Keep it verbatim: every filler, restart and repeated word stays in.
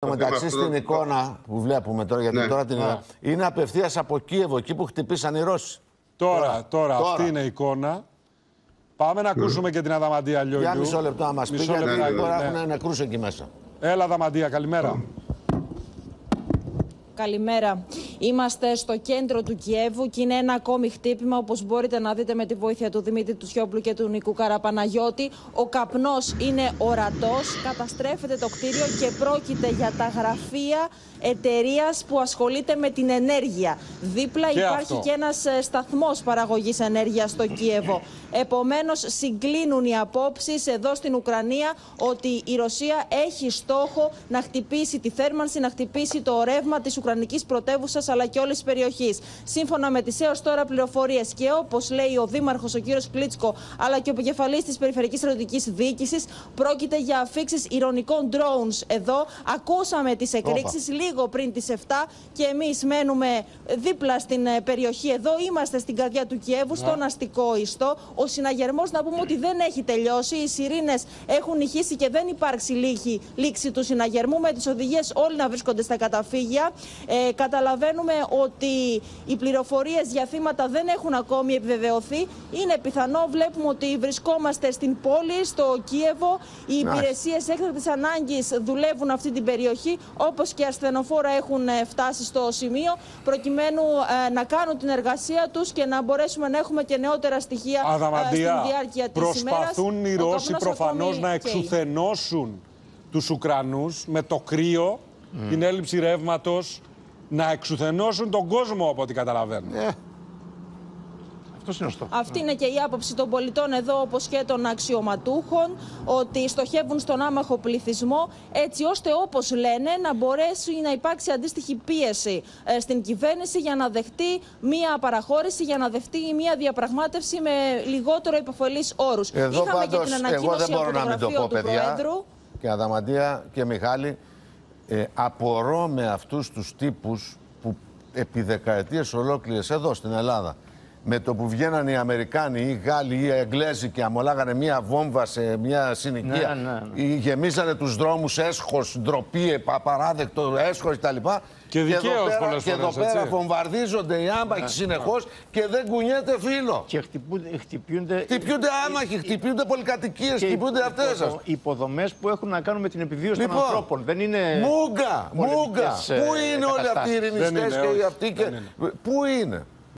Στο μεταξύ στην εικόνα που βλέπουμε τώρα, γιατί ναι, τώρα την... ναι. είναι απευθείας από Κίεβο, εκεί που χτυπήσαν οι Ρώσοι. Τώρα, τώρα, τώρα, τώρα. Αυτή είναι η εικόνα. Πάμε να ακούσουμε mm. και την Αδαμαντία Λιόλιου. Για μισό λεπτό να μας πει, γιατί ναι, ναι, τώρα ναι. έχουν ένα κρούσο εκεί μέσα. Έλα Αδαμαντία, καλημέρα. Καλημέρα. Είμαστε στο κέντρο του Κιέβου και είναι ένα ακόμη χτύπημα, όπως μπορείτε να δείτε με τη βοήθεια του Δημήτρη Τουσιόμπλου και του Νικού Καραπαναγιώτη. Ο καπνός είναι ορατός, καταστρέφεται το κτίριο και πρόκειται για τα γραφεία εταιρείας που ασχολείται με την ενέργεια. Δίπλα και υπάρχει αυτό. και ένας σταθμός παραγωγής ενέργειας στο Κίεβο. Επομένως, συγκλίνουν οι απόψεις εδώ στην Ουκρανία ότι η Ρωσία έχει στόχο να χτυπήσει τη θέρμανση, να χτυπήσει το ρεύμα της ουκρανικής πρωτεύουσας αλλά και όλης της περιοχής. Σύμφωνα με τις έως τώρα πληροφορίες και όπως λέει ο δήμαρχος, ο κύριος Κλίτσκο, αλλά και ο επικεφαλής της Περιφερειακής Στρατιωτικής Διοίκησης, πρόκειται για αφίξεις ηρωνικών drones εδώ. Ακούσαμε τις εκρήξεις λίγο πριν τις εφτά και εμείς μένουμε δίπλα στην περιοχή εδώ. Είμαστε στην καρδιά του Κιέβου, στον αστικό ιστό. Ο συναγερμός, να πούμε ότι δεν έχει τελειώσει. Οι σιρήνες έχουν ηχήσει και δεν υπάρξει λύχη, λήξη του συναγερμού. Με τις οδηγίες όλοι να βρίσκονται στα καταφύγια. Ε, καταλαβαίνουμε ότι οι πληροφορίες για θύματα δεν έχουν ακόμη επιβεβαιωθεί. Είναι πιθανό, βλέπουμε ότι βρισκόμαστε στην πόλη, στο Κίεβο. Οι υπηρεσίες έκτακτης ανάγκης δουλεύουν αυτή την περιοχή, όπως και ασθενοφόρα έχουν φτάσει στο σημείο, προκειμένου ε, να κάνουν την εργασία τους και να μπορέσουμε να έχουμε και νεότερα στοιχεία. Αδαμαντία, προσπαθούν οι Ρώσοι προφανώς να εξουθενώσουν τους Ουκρανούς με το κρύο, mm. την έλλειψη ρεύματος, να εξουθενώσουν τον κόσμο από ό,τι καταλαβαίνουν. Yeah. Αυτή είναι και η άποψη των πολιτών εδώ, όπως και των αξιωματούχων, ότι στοχεύουν στον άμαχο πληθυσμό, έτσι ώστε, όπως λένε, να μπορέσει να υπάρξει αντίστοιχη πίεση στην κυβέρνηση για να δεχτεί μία παραχώρηση, για να δεχτεί μία διαπραγμάτευση με λιγότερο υποφελείς όρους. Εδώ είχαμε πάντως, και την ανακοίνωση από το γραφείο του Προέδρου. Και Αδαμαντία και Μιχάλη, ε, απορώ με αυτούς τους τύπους που επί δεκαετίες ολόκληρες εδώ στην Ελλάδα, με το που βγαίνανε οι Αμερικάνοι ή οι Γάλλοι ή οι Εγγλέζοι και αμολάγανε μία βόμβα σε μία συνοικία, ναι, ναι, ναι. ή γεμίζανε τους δρόμους έσχος, ντροπή, απαράδεκτο έσχος κτλ. Και, και εδώ πέρα, και εδώ πέρα βομβαρδίζονται οι άμαχοι ναι, συνεχώς ναι. και δεν κουνιέται φίλο. Και χτυπούνται, χτυπιούνται, χτυπιούνται άμαχοι, υ, χτυπιούνται πολυκατοικίες, χτυπιούνται αυτές σας. Υποδομές που έχουν να κάνουν με την επιβίωση λοιπόν, των ανθρώπων. Δεν είναι. Μούγκα! Μούγκα! Πού είναι όλοι αυτοί οι ειρηνιστές και οι αυτοί. Πού είναι.